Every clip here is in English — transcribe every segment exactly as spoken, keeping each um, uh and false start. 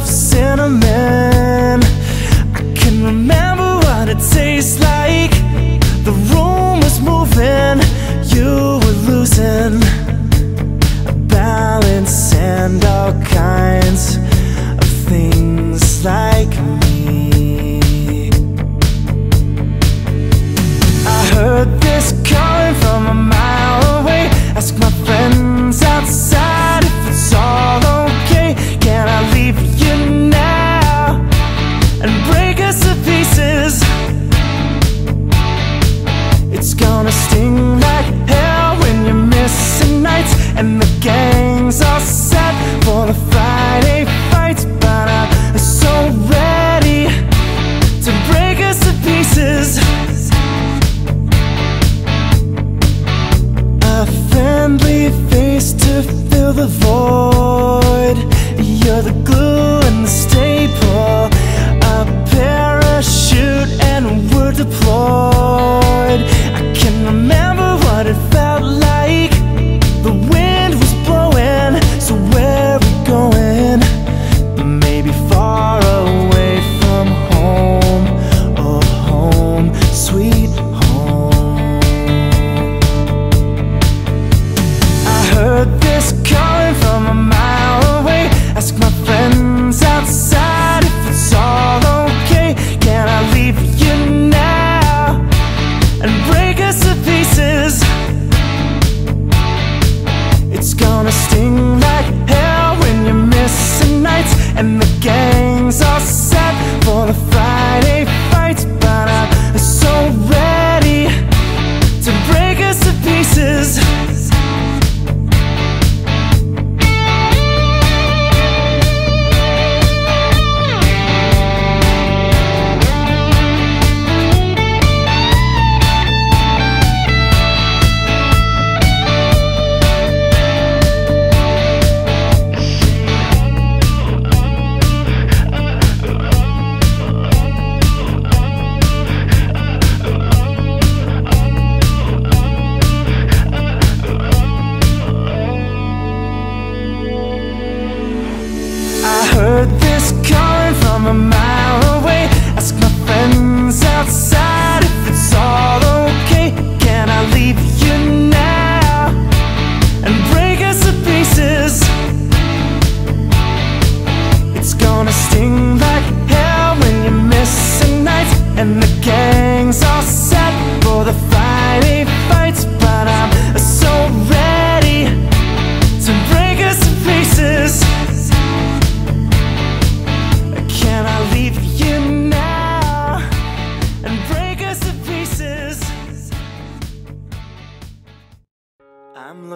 of cinnamon. I can remember what it tastes like. The room was moving, you were losing balance and all kinds of things like me. I heard this coming from a mile away. Ask my friends outside if it's all okay. Can I leave you now and break us to pieces? It's gonna sting like hell when you're missing nights and the gang's all set for the Friday fights. But I'm so ready to break us to pieces. A friendly face to fill the void. You're the glue and the staple, a parachute and we're deployed. I can remember what it felt like. The wind was blowing, so where are we going? Maybe far away from home, or home sweet home. I heard this coming from a mile away. Ask my friends outside if it's all okay. Can I leave you now and break us to pieces? It's gonna sting like hell when you're missing nights and the gang's all set for the Friday fights. But I'm so ready to break us to pieces.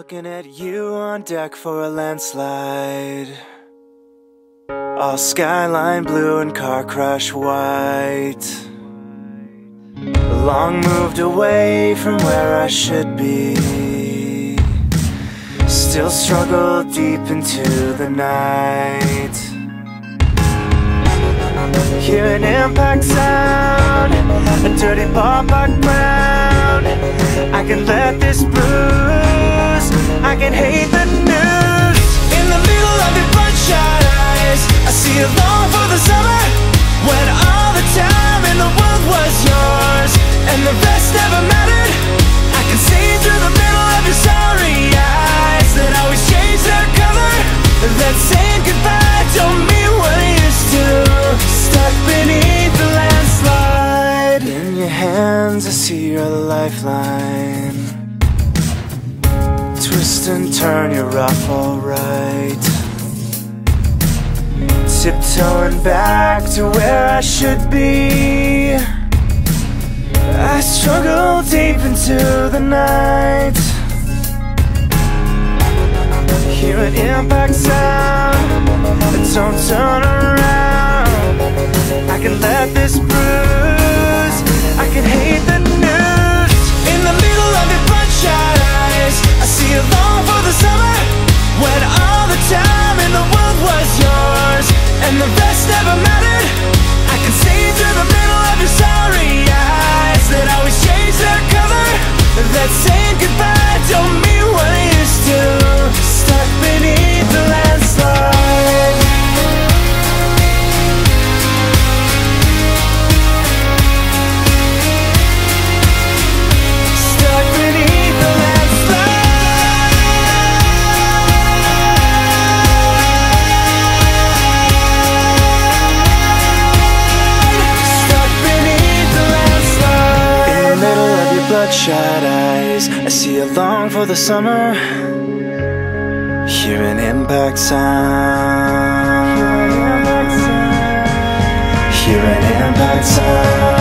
Looking at you on deck for a landslide, all skyline blue and car crash white. Long moved away from where I should be, still struggle deep into the night. Hear an impact sound, a dirty ballpark ground. I can let this bruise, I can hate the news. In the middle of your bloodshot eyes, I see a long for the summer, when all the time in the world was yours, and the rest never mattered. I can see through the middle of your sorry eyes, that always change their color. That saying goodbye don't mean what it used to. Stuck beneath the landslide. In your hands I see your lifeline. Twist and turn, you're off alright. Tiptoeing back to where I should be, I struggle deep into the night. Hear an impact sound, don't turn around. I can let this bruise, I can hate the news. In the middle of your bloodshot eyes, I see a long for the summer, when all the time in the world was yours, and the rest never mattered. I can see through the middle of your sorry eyes, that always change their color. That saying goodbye don't mean what it used to. Stuck beneath the landslide. for the summer, hear an impact sound, hear an impact sound.